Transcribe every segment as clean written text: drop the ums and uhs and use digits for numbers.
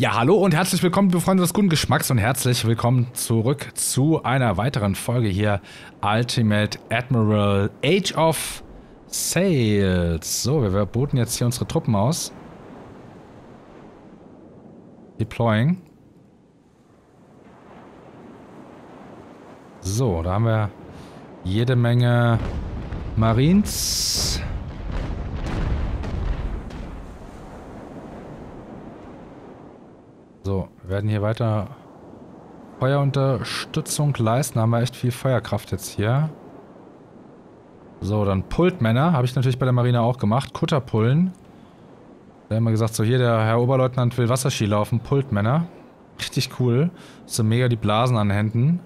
Ja, hallo und herzlich willkommen, liebe Freunde des guten Geschmacks, und herzlich willkommen zurück zu einer weiteren Folge hier. Ultimate Admiral: Age of Sail. So, wir boten jetzt hier unsere Truppen aus. Deploying. So, da haben wir jede Menge Marines. So, wir werden hier weiter Feuerunterstützung leisten. Da haben wir echt viel Feuerkraft jetzt hier. So, dann Pultmänner. Habe ich natürlich bei der Marine auch gemacht. Kutterpullen. Da haben wir gesagt, so hier, der Herr Oberleutnant will Wasserski laufen. Pultmänner. Richtig cool. So mega die Blasen an den Händen.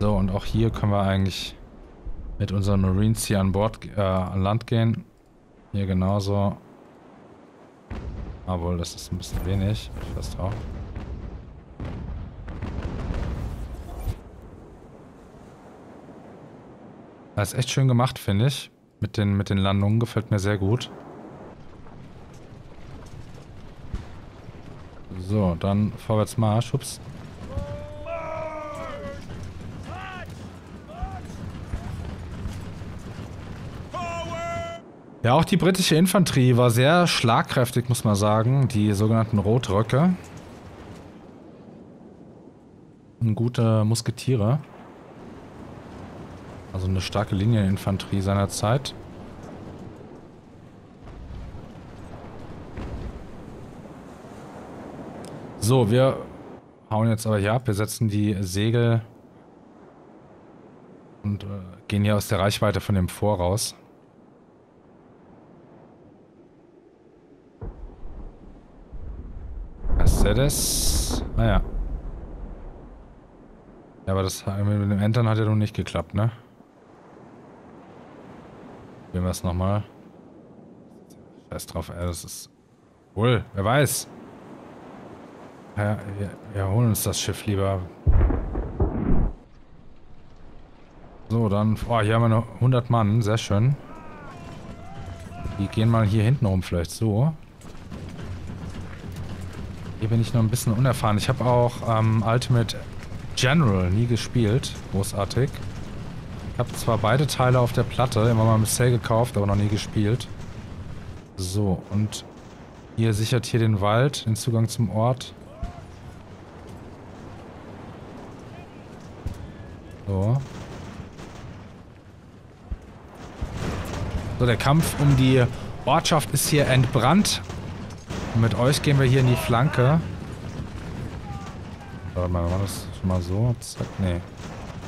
So, und auch hier können wir eigentlich mit unseren Marines hier an Land gehen. Hier genauso. Obwohl, das ist ein bisschen wenig. Ich weiß auch. Das ist echt schön gemacht, finde ich. Mit den Landungen gefällt mir sehr gut. So, dann vorwärts Marsch. Ups. Ja, auch die britische Infanterie war sehr schlagkräftig, muss man sagen. Die sogenannten Rotröcke. Gute Musketiere. Also eine starke Linieninfanterie seiner Zeit. So, wir hauen jetzt aber hier ab. Wir setzen die Segel und gehen hier aus der Reichweite von dem Fort raus. Das. Ah ja. Ja, aber das mit dem Entern hat ja noch nicht geklappt, ne? Probieren wir es nochmal. Scheiß drauf, ey, das ist. Wohl, wer weiß. Ja, wir holen uns das Schiff lieber. So, dann. Oh, hier haben wir noch 100 Mann, sehr schön. Die gehen mal hier hinten rum, vielleicht so. Hier bin ich noch ein bisschen unerfahren. Ich habe auch Ultimate General nie gespielt. Großartig. Ich habe zwar beide Teile auf der Platte, immer mal im Sale gekauft, aber noch nie gespielt. So, und ihr sichert hier den Wald, den Zugang zum Ort. So. So, der Kampf um die Ortschaft ist hier entbrannt. Und mit euch gehen wir hier in die Flanke. Warte mal, war das schon mal so? Zack, nee.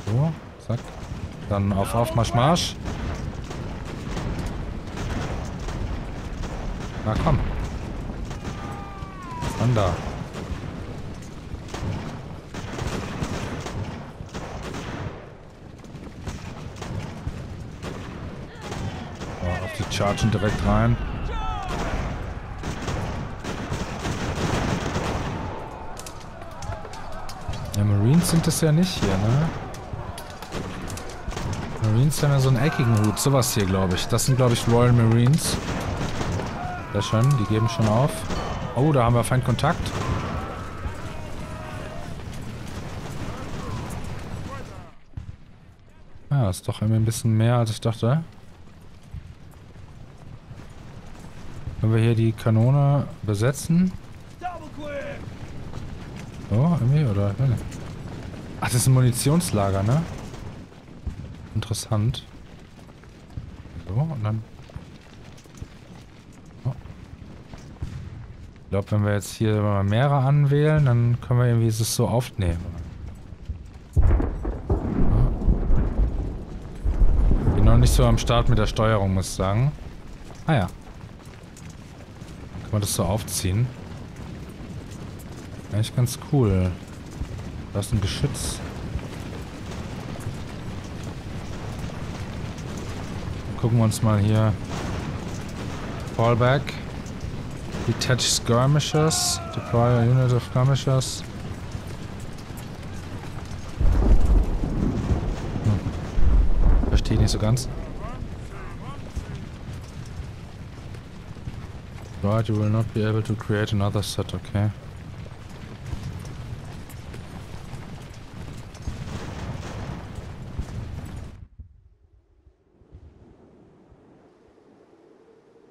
So, zack. Dann auf, Marsch, Marsch. Na komm. Dann da. So, auf die Chargen direkt rein. Marines sind das ja nicht hier, ne? Marines haben ja so einen eckigen Hut. Sowas hier, glaube ich. Das sind, glaube ich, Royal Marines. Sehr schön, die geben schon auf. Oh, da haben wir Feindkontakt. Ja, ist doch irgendwie ein bisschen mehr, als ich dachte. Können wir hier die Kanone besetzen? So, irgendwie, oder? Nein. Ach, das ist ein Munitionslager, ne? Interessant. So, und dann... Oh. Ich glaube, wenn wir jetzt hier mal mehrere anwählen, dann können wir irgendwie es so aufnehmen. Ja. Bin noch nicht so am Start mit der Steuerung, muss ich sagen. Ah ja. Dann können wir das so aufziehen. Eigentlich ganz cool. Da ist ein Geschütz. Dann gucken wir uns mal hier Fallback. Detach Skirmishers. Deploy a unit of Skirmishers. Verstehe ich nicht so ganz. Right, you will not be able to create another set, okay?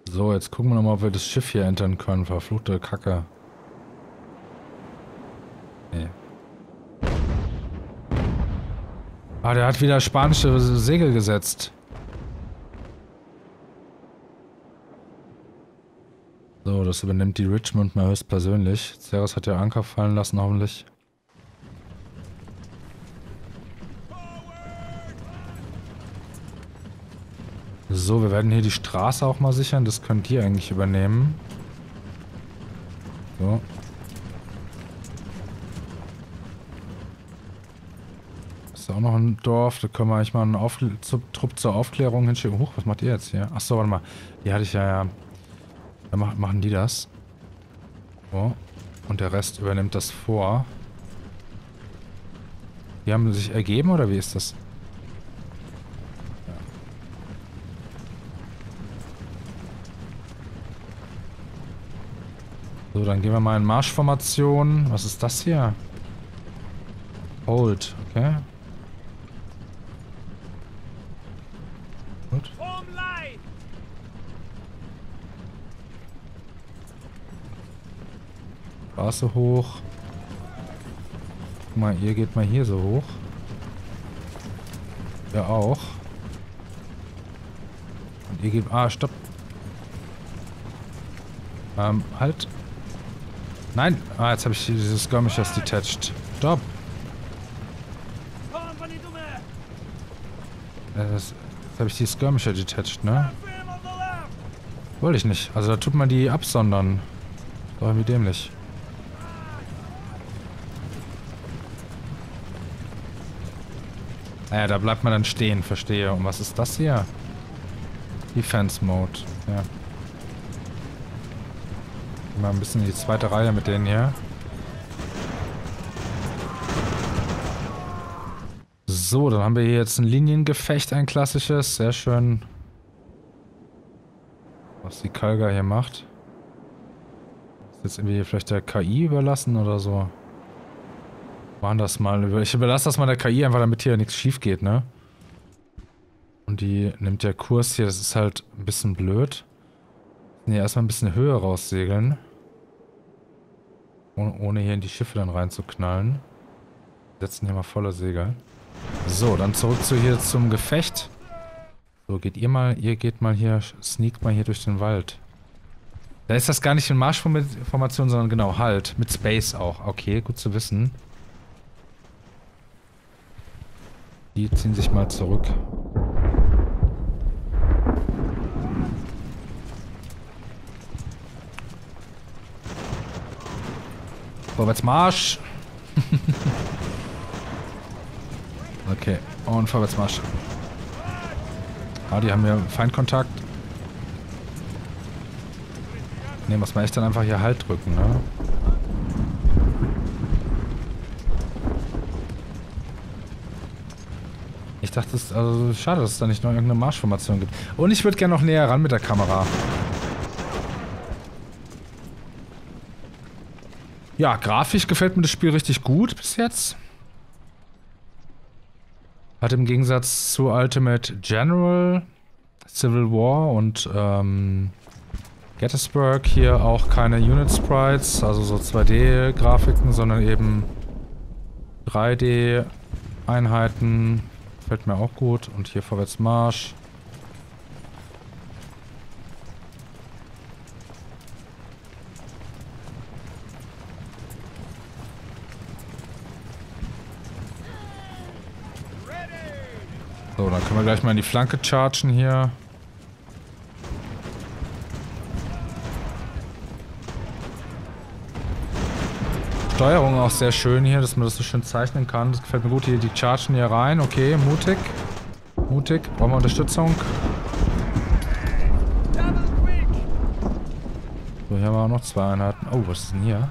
So, jetzt gucken wir nochmal, ob wir das Schiff hier entern können. Verfluchte Kacke. Nee. Ah, der hat wieder spanische Segel gesetzt. So, das übernimmt die Richmond mal höchstpersönlich. Ceres hat ja Anker fallen lassen, hoffentlich. So, wir werden hier die Straße auch mal sichern. Das könnt ihr eigentlich übernehmen. So. Ist da auch noch ein Dorf. Da können wir eigentlich mal einen Trupp zur Aufklärung hinschicken. Huch, was macht ihr jetzt hier? Achso, warte mal. Die hatte ich ja... Dann machen die das. So. Und der Rest übernimmt das vor. Die haben sich ergeben, oder wie ist das? So, dann gehen wir mal in Marschformation. Was ist das hier? Hold, okay. Gut. Straße hoch. Guck mal, ihr geht mal hier so hoch. Ja auch. Und ihr geht... Ah, stopp. Halt. Nein! Ah, jetzt habe ich dieses Skirmish erst detached. Stopp! Jetzt habe ich die Skirmisher detached, ne? Wollte ich nicht. Also da tut man die absondern. War irgendwie dämlich. Naja, da bleibt man dann stehen, verstehe. Und was ist das hier? Defense Mode, ja. Mal ein bisschen in die zweite Reihe mit denen hier. So, dann haben wir hier jetzt ein Liniengefecht, ein klassisches. Sehr schön. Was die Kalga hier macht. Ist jetzt irgendwie vielleicht der KI überlassen oder so. Machen das mal. Ich überlasse das mal der KI, einfach damit hier nichts schief geht, ne? Und die nimmt ja Kurs hier. Das ist halt ein bisschen blöd. Ne, erstmal ein bisschen Höhe raussegeln. Ohne hier in die Schiffe dann reinzuknallen. Setzen hier mal volle Segel. So, dann zurück zu hier zum Gefecht. So, geht ihr geht mal hier, sneakt mal hier durch den Wald. Da ist das gar nicht in Marschformation, sondern genau, halt. Mit Space auch. Okay, gut zu wissen. Die ziehen sich mal zurück. Vorwärtsmarsch! Okay, und Vorwärtsmarsch. Ah, die haben hier Feindkontakt. Ne, muss man echt dann einfach hier Halt drücken, ne? Ich dachte, es ist also schade, dass es da nicht noch irgendeine Marschformation gibt. Und ich würde gerne noch näher ran mit der Kamera. Ja, grafisch gefällt mir das Spiel richtig gut bis jetzt. Hat im Gegensatz zu Ultimate General, Civil War und Gettysburg hier auch keine Unit-Sprites, also so 2D-Grafiken, sondern eben 3D-Einheiten. Gefällt mir auch gut. Und hier Vorwärtsmarsch. So, dann können wir gleich mal in die Flanke chargen hier. Steuerung auch sehr schön hier, dass man das so schön zeichnen kann. Das gefällt mir gut hier. Die chargen hier rein. Okay, mutig. Mutig. Brauchen wir Unterstützung. So, hier haben wir auch noch zwei Einheiten. Oh, was ist denn hier?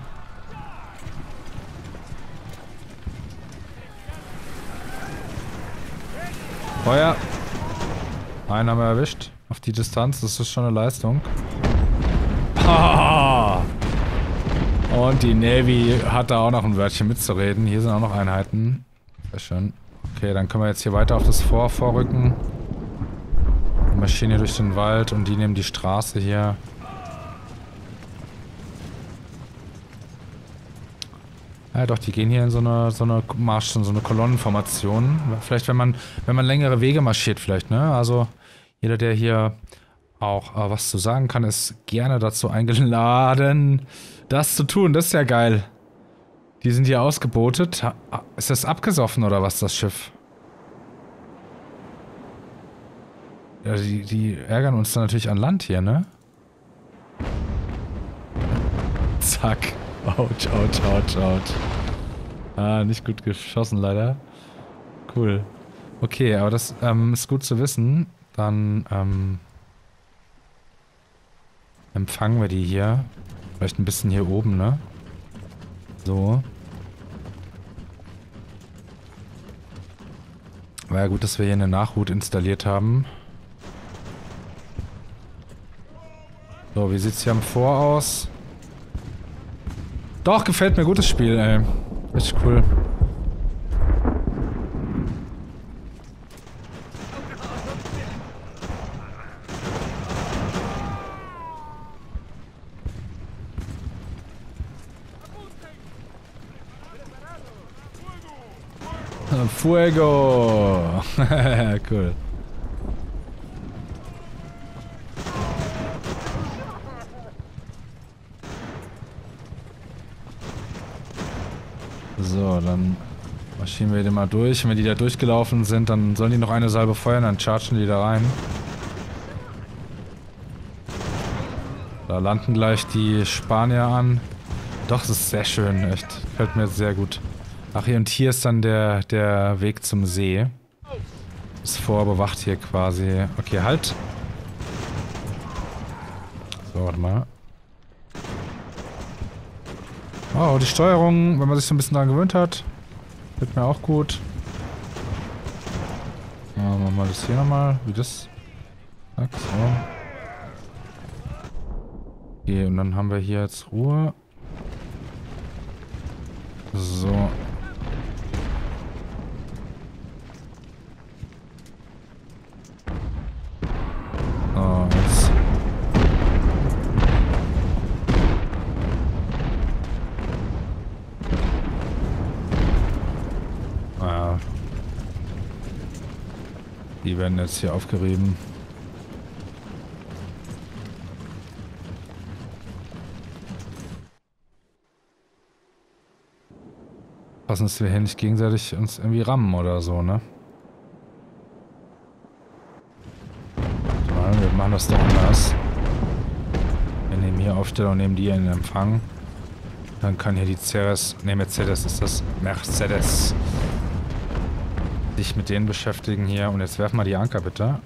Feuer! Einen haben wir erwischt. Auf die Distanz, das ist schon eine Leistung. Oh. Und die Navy hat da auch noch ein Wörtchen mitzureden. Hier sind auch noch Einheiten. Sehr schön. Okay, dann können wir jetzt hier weiter auf das Fort vorrücken. Wir marschieren hier durch den Wald und die nehmen die Straße hier. Ja doch, die gehen hier in so eine Marsch, in so eine Kolonnenformation. Vielleicht, wenn man längere Wege marschiert vielleicht, ne? Also jeder, der hier auch was zu sagen kann, ist gerne dazu eingeladen, das zu tun. Das ist ja geil. Die sind hier ausgebotet. Ist das abgesoffen oder was, das Schiff? Ja, die ärgern uns dann natürlich an Land hier, ne? Zack. Autsch, autsch, autsch, autsch. Ah, nicht gut geschossen leider. Cool. Okay, aber das ist gut zu wissen. Dann empfangen wir die hier. Vielleicht ein bisschen hier oben, ne? So. War ja gut, dass wir hier eine Nachhut installiert haben. So, wie sieht's hier am Fort aus? Doch, gefällt mir gutes Spiel, ey. Echt cool. Fuego! Cool. So, dann marschieren wir den mal durch. Wenn die da durchgelaufen sind, dann sollen die noch eine Salbe feuern, dann chargen die da rein. Da landen gleich die Spanier an. Doch, das ist sehr schön, echt. Gefällt mir sehr gut. Ach, hier und hier ist dann der Weg zum See. Das Fort bewacht hier quasi. Okay, halt. So, warte mal. Oh, die Steuerung, wenn man sich so ein bisschen daran gewöhnt hat, wird mir auch gut. So, machen wir das hier nochmal, wie das. Zack, so. Okay, und dann haben wir hier jetzt Ruhe. So. Oh, jetzt. Naja. Die werden jetzt hier aufgerieben. Passen, dass wir hier nicht gegenseitig uns irgendwie rammen oder so, ne? Wir machen das doch anders. Wir nehmen hier Aufstellung, nehmen die in Empfang. Dann kann hier die Ceres, ne Mercedes ist das, Mercedes, sich mit denen beschäftigen hier. Und jetzt werfen wir die Anker bitte.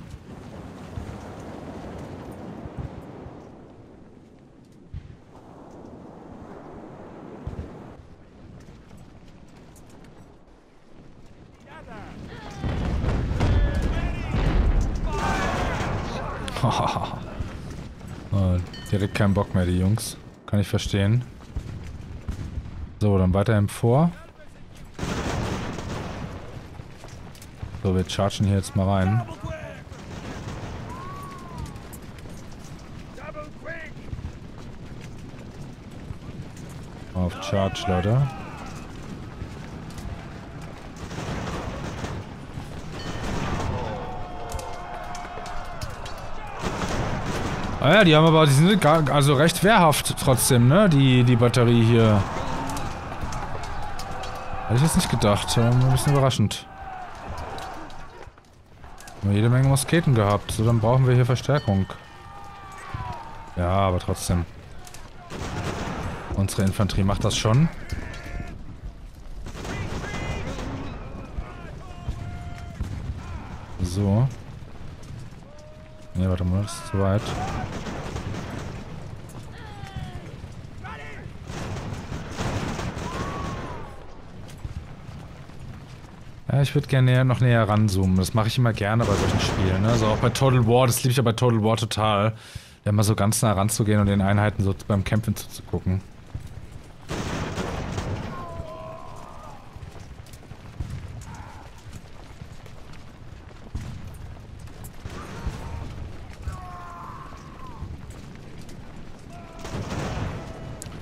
Direkt keinen Bock mehr, die Jungs. Kann ich verstehen. So, dann weiter im Fort. So, wir chargen hier jetzt mal rein. Auf Charge, Leute. Ah ja, die haben aber, die sind also recht wehrhaft trotzdem, ne? Die Batterie hier. Hätte ich jetzt nicht gedacht. Ein bisschen überraschend. Haben wir jede Menge Musketen gehabt. So, dann brauchen wir hier Verstärkung. Ja, aber trotzdem. Unsere Infanterie macht das schon. So. Ne, warte mal, das ist zu weit. Ja, ich würde gerne noch näher ranzoomen. Das mache ich immer gerne bei solchen Spielen. Ne? Also auch bei Total War, das liebe ich ja bei Total War total. Ja, mal so ganz nah ranzugehen und den Einheiten so beim Kämpfen zuzugucken.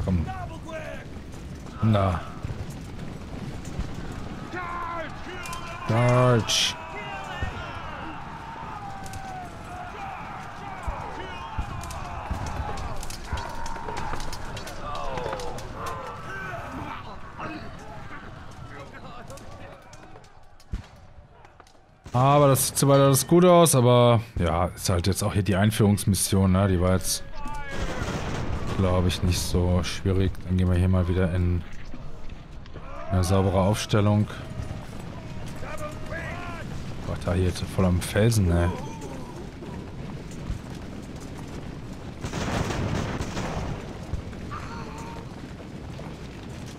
Komm. Na. Deutsch. Aber das sieht soweit alles gut aus, aber ja, ist halt jetzt auch hier die Einführungsmission, ne? Die war jetzt, glaube ich, nicht so schwierig. Dann gehen wir hier mal wieder in eine saubere Aufstellung. Boah, da hier voll am Felsen, ne?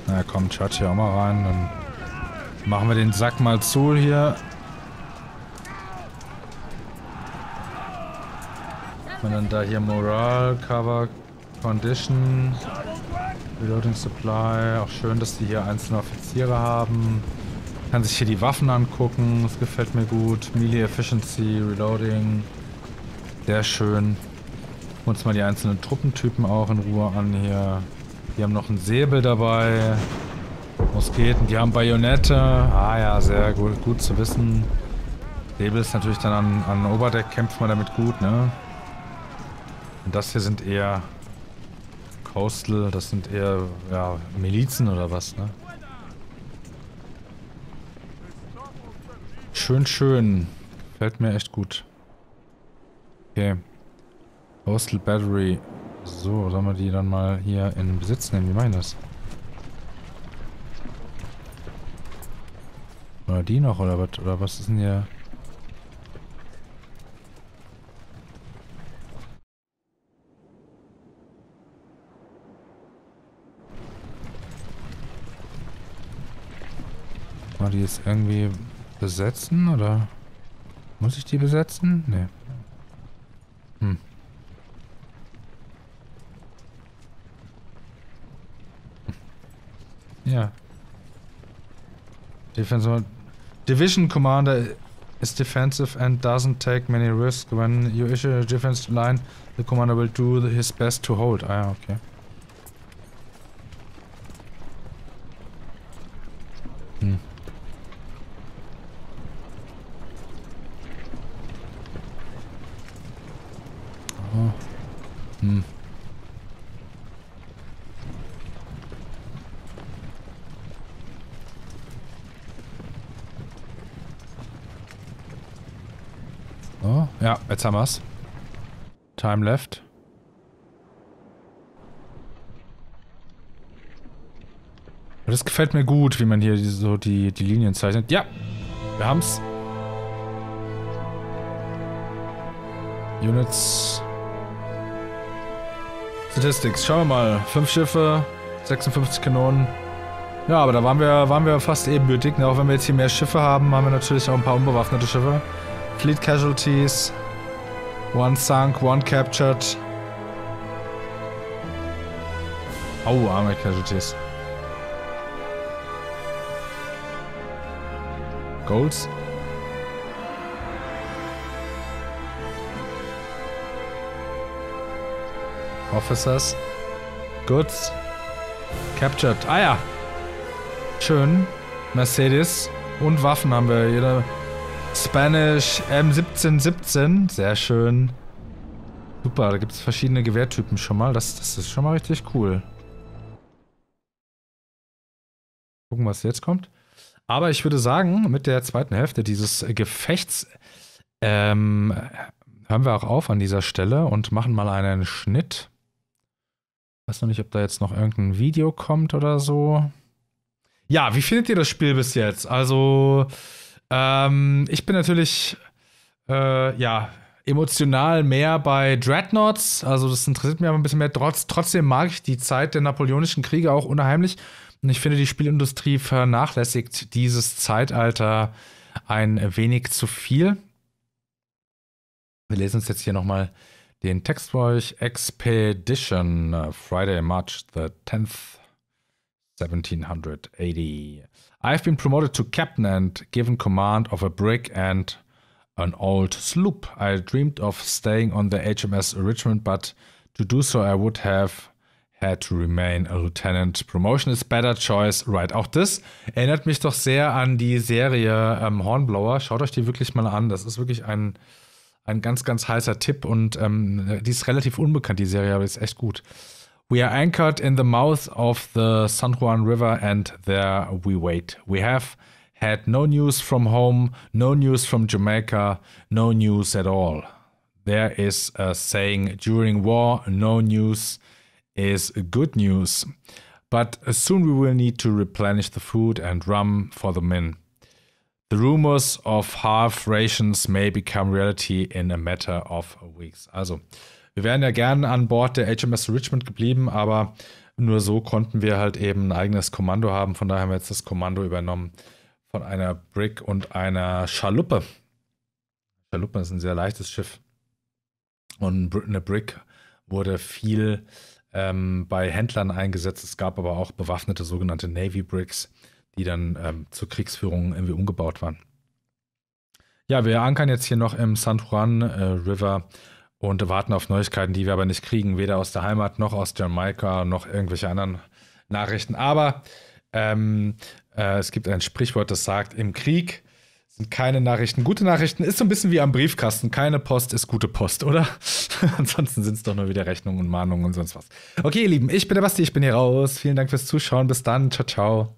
Na komm, Charge hier auch mal rein, dann machen wir den Sack mal zu hier. Und dann da hier Moral, Cover, Condition, Reloading Supply. Auch schön, dass die hier einzelne Offiziere haben. Kann sich hier die Waffen angucken, das gefällt mir gut. Melee Efficiency, Reloading, sehr schön. Gucken uns mal die einzelnen Truppentypen auch in Ruhe an hier. Die haben noch einen Säbel dabei, Musketen, die haben Bajonette. Ah ja, sehr gut, gut zu wissen. Säbel ist natürlich dann an Oberdeck, kämpft man damit gut, ne? Und das hier sind eher Coastal, das sind eher, ja, Milizen oder was, ne? Schön, schön. Gefällt mir echt gut. Okay. Coastal Battery. So, sollen wir die dann mal hier in Besitz nehmen? Wie meinen das? Oder die noch, oder was? Oder was ist denn hier? Die jetzt irgendwie besetzen, oder? Muss ich die besetzen? Nee. Hm. Ja. Defensive Division Commander is defensive and doesn't take many risks. When you issue a defense line, the commander will do his best to hold. Ah ja, okay. So, ja, jetzt haben wir's. Time left. Das gefällt mir gut, wie man hier so die Linien zeichnet. Ja, wir haben's. Units. Statistics, schauen wir mal. 5 Schiffe, 56 Kanonen. Ja, aber da waren wir fast ebenbürtig. Auch wenn wir jetzt hier mehr Schiffe haben, haben wir natürlich auch ein paar unbewaffnete Schiffe. Fleet Casualties. 1 sunk, 1 captured. Oh, arme Casualties. Goals. Officers. Goods. Captured. Ah ja. Schön. Mercedes. Und Waffen haben wir. Jeder Spanish M1717. Sehr schön. Super, da gibt es verschiedene Gewehrtypen schon mal. Das ist schon mal richtig cool. Gucken, was jetzt kommt. Aber ich würde sagen, mit der zweiten Hälfte dieses Gefechts hören wir auch auf an dieser Stelle und machen mal einen Schnitt. Ich weiß noch nicht, ob da jetzt noch irgendein Video kommt oder so. Ja, wie findet ihr das Spiel bis jetzt? Also, ich bin natürlich, ja, emotional mehr bei Dreadnoughts. Also, das interessiert mich aber ein bisschen mehr. Trotzdem mag ich die Zeit der napoleonischen Kriege auch unheimlich. Und ich finde, die Spielindustrie vernachlässigt dieses Zeitalter ein wenig zu viel. Wir lesen uns jetzt hier nochmal Den Text für euch: Expedition, Friday, March the 10th, 1780. I've been promoted to captain and given command of a brig and an old sloop. I dreamed of staying on the HMS Richmond, but to do so I would have had to remain a lieutenant. Promotion is better choice, right? Auch das erinnert mich doch sehr an die Serie Hornblower. Schaut euch die wirklich mal an. Das ist wirklich ein ganz, ganz heißer Tipp und die ist relativ unbekannt, die Serie, aber die ist echt gut. We are anchored in the mouth of the San Juan River and there we wait. We have had no news from home, no news from Jamaica, no news at all. There is a saying during war, no news is good news. But soon we will need to replenish the food and rum for the men. The rumors of half rations may become reality in a matter of weeks. Also, wir wären ja gerne an Bord der HMS Richmond geblieben, aber nur so konnten wir halt eben ein eigenes Kommando haben. Von daher haben wir jetzt das Kommando übernommen von einer Brig und einer Schaluppe. Schaluppe ist ein sehr leichtes Schiff. Und eine Brig wurde viel bei Händlern eingesetzt. Es gab aber auch bewaffnete sogenannte Navy Brigs, die dann zur Kriegsführung irgendwie umgebaut waren. Ja, wir ankern jetzt hier noch im San Juan River und warten auf Neuigkeiten, die wir aber nicht kriegen, weder aus der Heimat noch aus Jamaika noch irgendwelche anderen Nachrichten. Aber es gibt ein Sprichwort, das sagt, im Krieg sind keine Nachrichten gute Nachrichten. Ist so ein bisschen wie am Briefkasten. Keine Post ist gute Post, oder? Ansonsten sind es doch nur wieder Rechnungen und Mahnungen und sonst was. Okay, ihr Lieben, ich bin der Basti, ich bin hier raus. Vielen Dank fürs Zuschauen. Bis dann. Ciao, ciao.